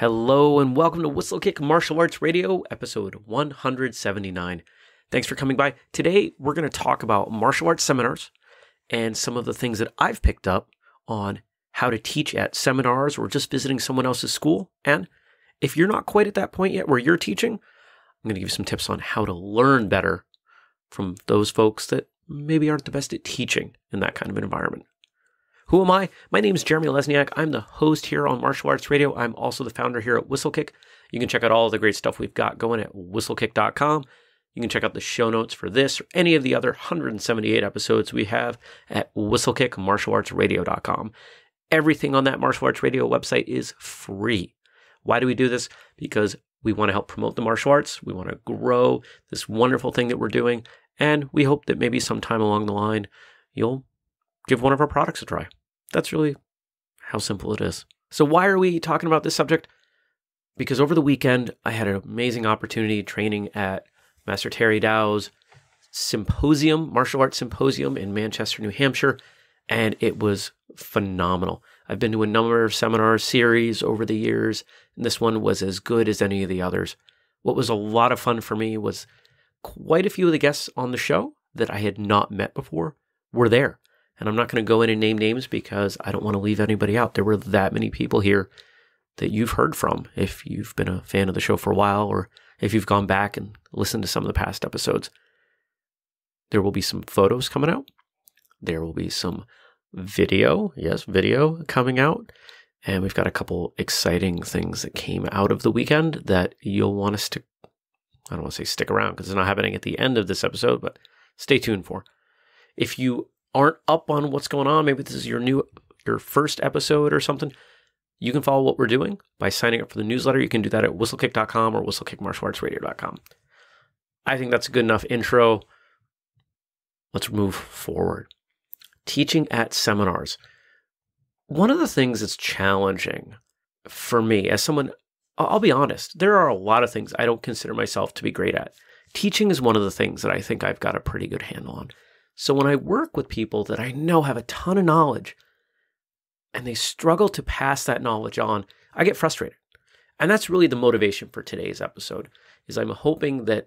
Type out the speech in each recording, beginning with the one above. Hello and welcome to Whistlekick Martial Arts Radio, episode 179. Thanks for coming by. Today, we're going to talk about martial arts seminars and some of the things that I've picked up on how to teach at seminars or just visiting someone else's school. And if you're not quite at that point yet where you're teaching, I'm going to give you some tips on how to learn better from those folks that maybe aren't the best at teaching in that kind of an environment. Who am I? My name is Jeremy Lesniak. I'm the host here on Martial Arts Radio. I'm also the founder here at Whistlekick. You can check out all the great stuff we've got going at whistlekick.com. You can check out the show notes for this or any of the other 178 episodes we have at WhistlekickMartialArtsRadio.com. Everything on that Martial Arts Radio website is free. Why do we do this? Because we want to help promote the martial arts. We want to grow this wonderful thing that we're doing. And we hope that maybe sometime along the line, you'll give one of our products a try. That's really how simple it is. So why are we talking about this subject? Because over the weekend, I had an amazing opportunity training at Master Terry Dow's symposium, martial arts symposium in Manchester, New Hampshire, and it was phenomenal. I've been to a number of seminar series over the years, and this one was as good as any of the others. What was a lot of fun for me was quite a few of the guests on the show that I had not met before were there. And I'm not going to go in and name names because I don't want to leave anybody out. There were that many people here that you've heard from if you've been a fan of the show for a while or if you've gone back and listened to some of the past episodes. There will be some photos coming out. There will be some video, yes, video coming out. And we've got a couple exciting things that came out of the weekend that you'll want us to, I don't want to say stick around because it's not happening at the end of this episode, but stay tuned for. If you aren't up on what's going on, maybe this is your first episode or something, you can follow what we're doing by signing up for the newsletter. You can do that at whistlekick.com or whistlekickmartialartsradio.com. I think that's a good enough intro. Let's move forward. Teaching at seminars. One of the things that's challenging for me as someone, I'll be honest, there are a lot of things I don't consider myself to be great at. Teaching is one of the things that I think I've got a pretty good handle on. So when I work with people that I know have a ton of knowledge and they struggle to pass that knowledge on, I get frustrated. And that's really the motivation for today's episode, is I'm hoping that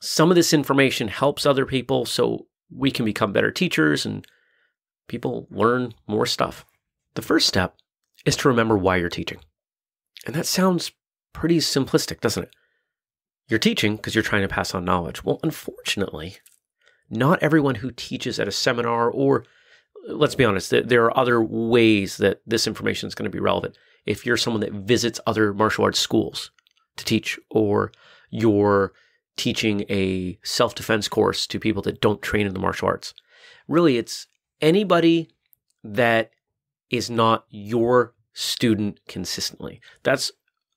some of this information helps other people so we can become better teachers and people learn more stuff. The first step is to remember why you're teaching. And that sounds pretty simplistic, doesn't it? You're teaching because you're trying to pass on knowledge. Well, unfortunately, not everyone who teaches at a seminar, or let's be honest, there are other ways that this information is going to be relevant. If you're someone that visits other martial arts schools to teach, or you're teaching a self-defense course to people that don't train in the martial arts, really it's anybody that is not your student consistently. That's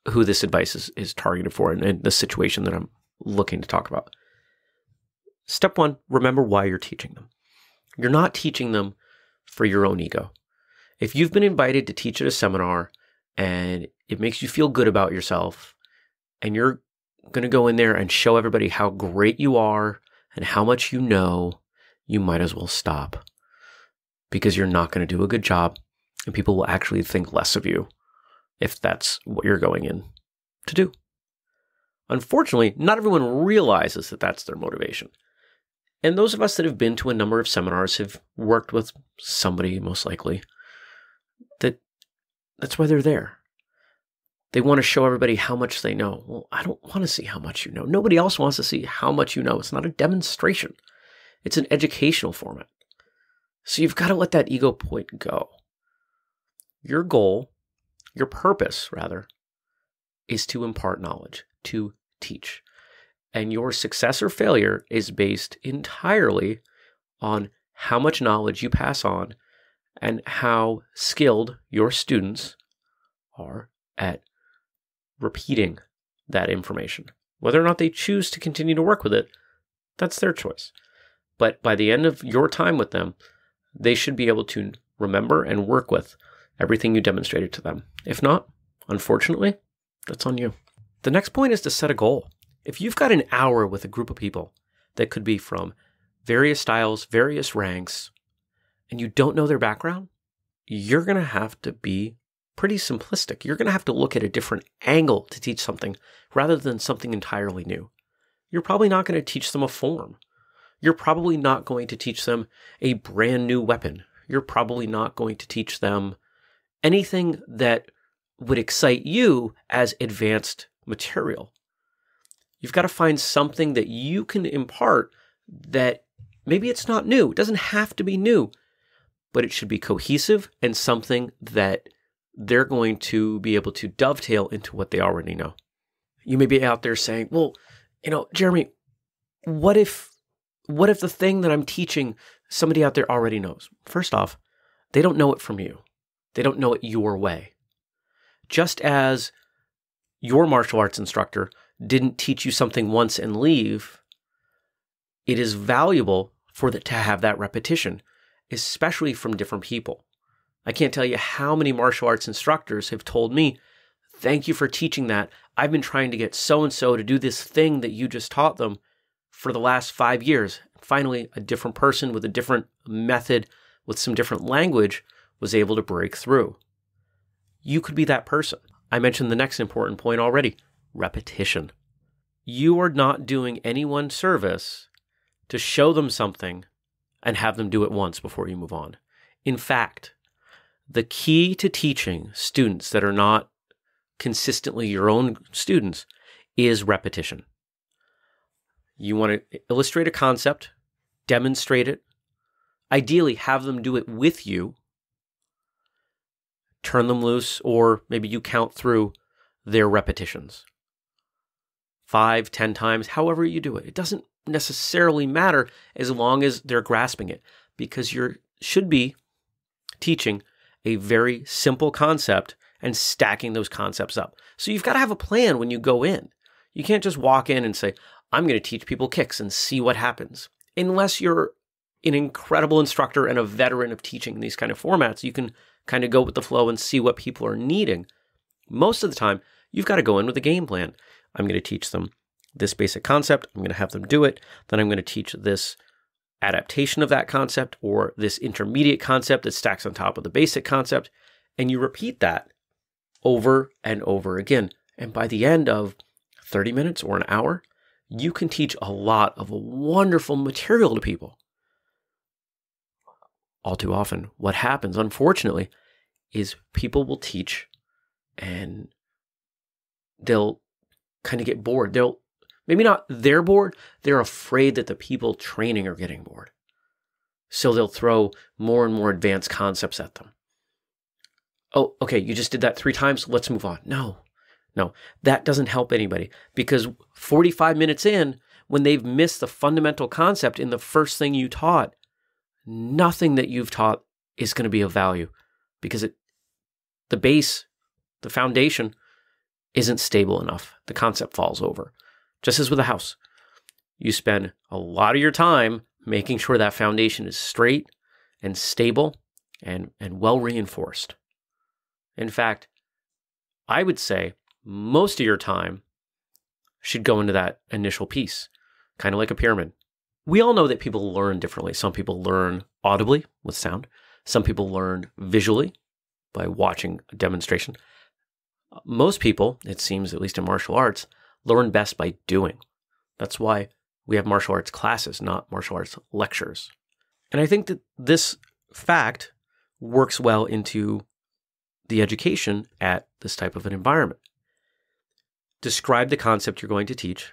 who this advice is targeted for and the situation that I'm looking to talk about. Step one, remember why you're teaching them. You're not teaching them for your own ego. If you've been invited to teach at a seminar and it makes you feel good about yourself and you're going to go in there and show everybody how great you are and how much you know, you might as well stop because you're not going to do a good job and people will actually think less of you if that's what you're going in to do. Unfortunately, not everyone realizes that that's their motivation. And those of us that have been to a number of seminars have worked with somebody, most likely, that's why they're there. They want to show everybody how much they know. Well, I don't want to see how much you know. Nobody else wants to see how much you know. It's not a demonstration. It's an educational format. So you've got to let that ego point go. Your goal, your purpose, rather, is to impart knowledge, to teach. And your success or failure is based entirely on how much knowledge you pass on and how skilled your students are at repeating that information. Whether or not they choose to continue to work with it, that's their choice. But by the end of your time with them, they should be able to remember and work with everything you demonstrated to them. If not, unfortunately, that's on you. The next point is to set a goal. If you've got an hour with a group of people that could be from various styles, various ranks, and you don't know their background, you're going to have to be pretty simplistic. You're going to have to look at a different angle to teach something rather than something entirely new. You're probably not going to teach them a form. You're probably not going to teach them a brand new weapon. You're probably not going to teach them anything that would excite you as advanced material. You've got to find something that you can impart that maybe it's not new. It doesn't have to be new, but it should be cohesive and something that they're going to be able to dovetail into what they already know. You may be out there saying, well, you know, Jeremy, what if the thing that I'm teaching, somebody out there already knows? First off, they don't know it from you. They don't know it your way. Just as your martial arts instructor didn't teach you something once and leave, it is valuable for that to have that repetition, especially from different people. I can't tell you how many martial arts instructors have told me, thank you for teaching that. I've been trying to get so-and-so to do this thing that you just taught them for the last 5 years. Finally, a different person with a different method, with some different language, was able to break through. You could be that person. I mentioned the next important point already, repetition. You are not doing anyone service to show them something and have them do it once before you move on. In fact, the key to teaching students that are not consistently your own students is repetition. You want to illustrate a concept, demonstrate it, ideally have them do it with you, turn them loose, or maybe you count through their repetitions. 5, 10 times, however you do it. It doesn't necessarily matter as long as they're grasping it, because you should be teaching a very simple concept and stacking those concepts up. So you've got to have a plan when you go in. You can't just walk in and say, I'm going to teach people kicks and see what happens. Unless you're an incredible instructor and a veteran of teaching these kind of formats, you can kind of go with the flow and see what people are needing. Most of the time, you've got to go in with a game plan. I'm going to teach them this basic concept. I'm going to have them do it. Then I'm going to teach this adaptation of that concept or this intermediate concept that stacks on top of the basic concept. And you repeat that over and over again. And by the end of 30 minutes or an hour, you can teach a lot of wonderful material to people. All too often, what happens, unfortunately, is people will teach and they'll kind of get bored. Maybe not they're bored, they're afraid that the people training are getting bored. So they'll throw more and more advanced concepts at them. Oh, okay, you just did that 3 times, let's move on. No, that doesn't help anybody, because 45 minutes in, when they've missed the fundamental concept in the first thing you taught, nothing that you've taught is going to be of value, because the base, the foundation, isn't stable enough. The concept falls over. Just as with a house, you spend a lot of your time making sure that foundation is straight and stable and well reinforced. In fact, I would say most of your time should go into that initial piece, kind of like a pyramid. We all know that people learn differently. Some people learn audibly with sound. Some people learn visually by watching a demonstration. Most people, it seems, at least in martial arts, learn best by doing. That's why we have martial arts classes, not martial arts lectures. And I think that this fact works well into the education at this type of an environment. Describe the concept you're going to teach.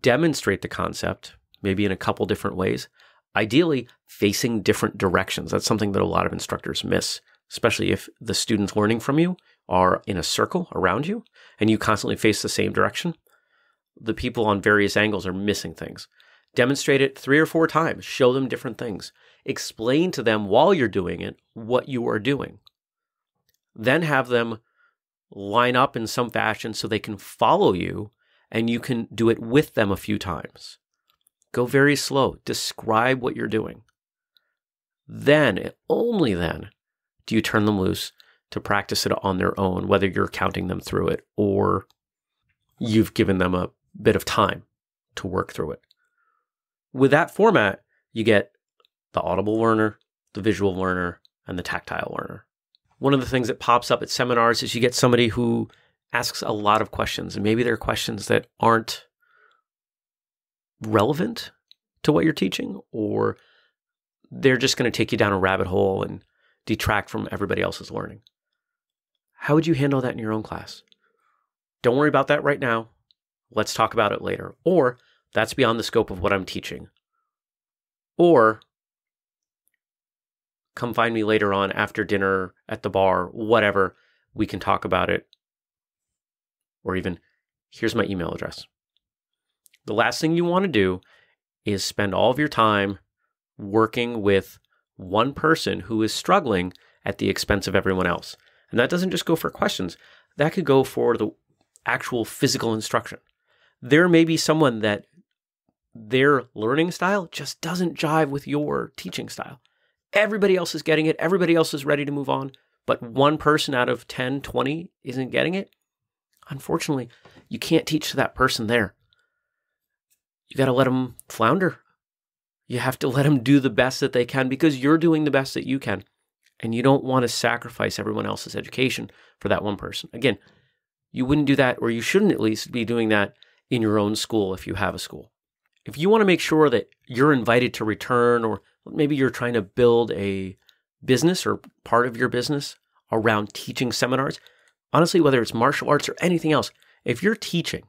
Demonstrate the concept, maybe in a couple different ways, ideally facing different directions. That's something that a lot of instructors miss, especially if the students learning from you are in a circle around you and you constantly face the same direction. The people on various angles are missing things. Demonstrate it 3 or 4 times. Show them different things. Explain to them while you're doing it what you are doing. Then have them line up in some fashion so they can follow you and you can do it with them a few times. Go very slow. Describe what you're doing. Then, and only then, do you turn them loose to practice it on their own, whether you're counting them through it or you've given them a bit of time to work through it. With that format, you get the audible learner, the visual learner, and the tactile learner. one of the things that pops up at seminars is you get somebody who asks a lot of questions, and maybe they're questions that aren't relevant to what you're teaching, or they're just going to take you down a rabbit hole and detract from everybody else's learning. How would you handle that in your own class? Don't worry about that right now. Let's talk about it later. Or that's beyond the scope of what I'm teaching. Or come find me later on after dinner at the bar, whatever. We can talk about it. Or even, here's my email address. The last thing you want to do is spend all of your time working with one person who is struggling at the expense of everyone else. And that doesn't just go for questions. That could go for the actual physical instruction. There may be someone that their learning style just doesn't jive with your teaching style. Everybody else is getting it. Everybody else is ready to move on. But one person out of 10, 20 isn't getting it. Unfortunately, you can't teach to that person there. You got to let them flounder. You have to let them do the best that they can because you're doing the best that you can. And you don't want to sacrifice everyone else's education for that one person. Again, you wouldn't do that, or you shouldn't at least be doing that in your own school if you have a school. If you want to make sure that you're invited to return, or maybe you're trying to build a business or part of your business around teaching seminars, honestly, whether it's martial arts or anything else, if you're teaching,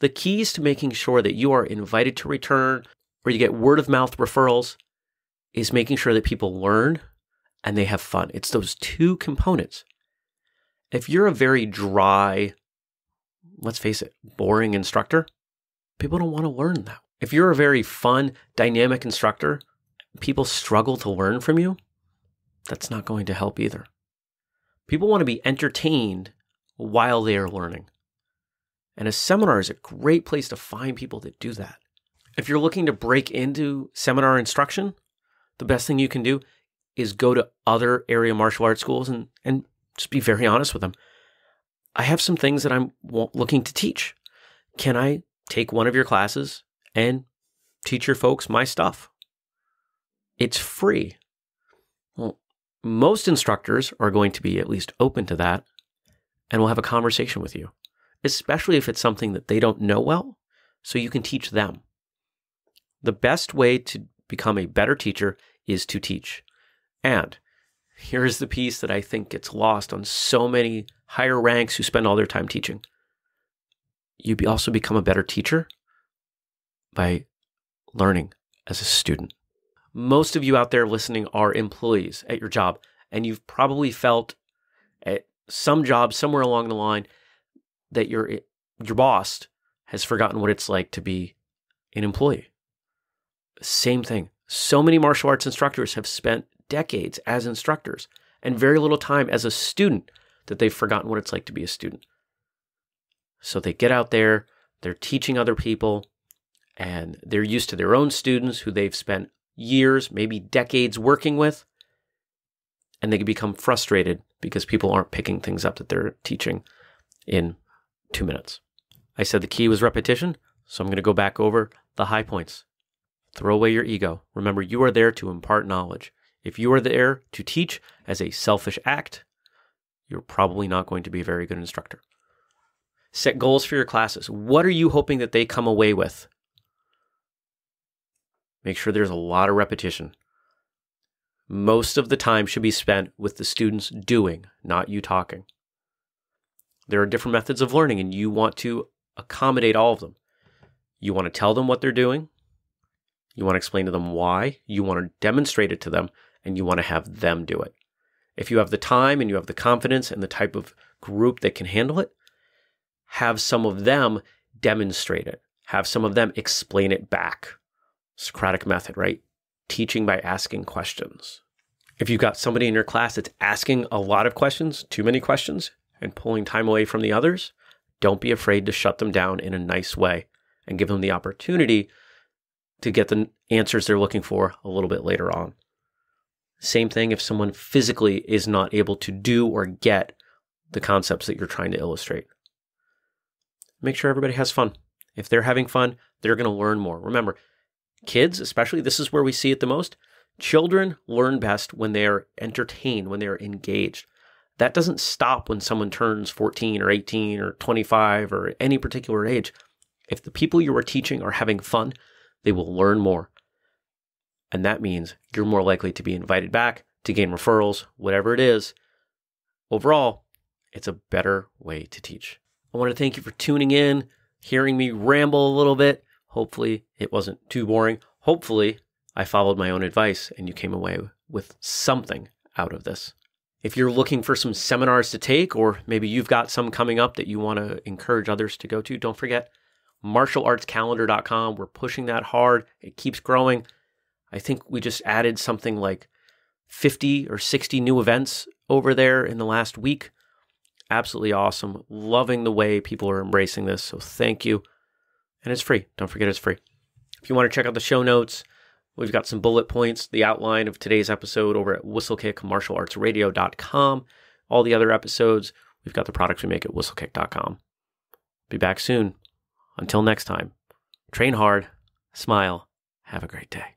the keys to making sure that you are invited to return or you get word-of-mouth referrals is making sure that people learn and they have fun. It's those two components. If you're a very dry, let's face it, boring instructor, people don't want to learn that. If you're a very fun, dynamic instructor, people struggle to learn from you, that's not going to help either. People want to be entertained while they are learning. And a seminar is a great place to find people that do that. If you're looking to break into seminar instruction, the best thing you can do is go to other area martial arts schools and just be very honest with them. I have some things that I'm looking to teach. Can I take one of your classes and teach your folks my stuff? It's free. Well, most instructors are going to be at least open to that and will have a conversation with you, especially if it's something that they don't know well, so you can teach them. The best way to become a better teacher is to teach. And here is the piece that I think gets lost on so many higher ranks who spend all their time teaching. You also become a better teacher by learning as a student. Most of you out there listening are employees at your job, and you've probably felt at some job somewhere along the line that your boss has forgotten what it's like to be an employee. Same thing. So many martial arts instructors have spent decades as instructors and very little time as a student that they've forgotten what it's like to be a student. So they get out there, they're teaching other people, and they're used to their own students who they've spent years, maybe decades working with, and they can become frustrated because people aren't picking things up that they're teaching in 2 minutes. I said the key was repetition, so I'm going to go back over the high points. Throw away your ego. Remember, you are there to impart knowledge. If you are there to teach as a selfish act, you're probably not going to be a very good instructor. Set goals for your classes. What are you hoping that they come away with? Make sure there's a lot of repetition. Most of the time should be spent with the students doing, not you talking. There are different methods of learning, and you want to accommodate all of them. You want to tell them what they're doing. You want to explain to them why. You want to demonstrate it to them, and you want to have them do it. If you have the time and you have the confidence and the type of group that can handle it, have some of them demonstrate it. Have some of them explain it back. Socratic method, right? Teaching by asking questions. If you've got somebody in your class that's asking a lot of questions, too many questions, and pulling time away from the others, don't be afraid to shut them down in a nice way and give them the opportunity to get the answers they're looking for a little bit later on. Same thing if someone physically is not able to do or get the concepts that you're trying to illustrate. Make sure everybody has fun. If they're having fun, they're going to learn more. Remember, kids especially, this is where we see it the most. Children learn best when they are entertained, when they are engaged. that doesn't stop when someone turns 14 or 18 or 25 or any particular age. If the people you are teaching are having fun, they will learn more. And that means you're more likely to be invited back, to gain referrals, whatever it is. Overall, it's a better way to teach. I want to thank you for tuning in, hearing me ramble a little bit. Hopefully it wasn't too boring. Hopefully I followed my own advice and you came away with something out of this. If you're looking for some seminars to take, or maybe you've got some coming up that you want to encourage others to go to, don't forget martialartscalendar.com. We're pushing that hard. It keeps growing. I think we just added something like 50 or 60 new events over there in the last week. Absolutely awesome. Loving the way people are embracing this. So thank you. And it's free. Don't forget it's free. If you want to check out the show notes, we've got some bullet points, the outline of today's episode over at WhistlekickMartialArtsRadio.com. All the other episodes, we've got the products we make at Whistlekick.com. Be back soon. Until next time, train hard, smile, have a great day.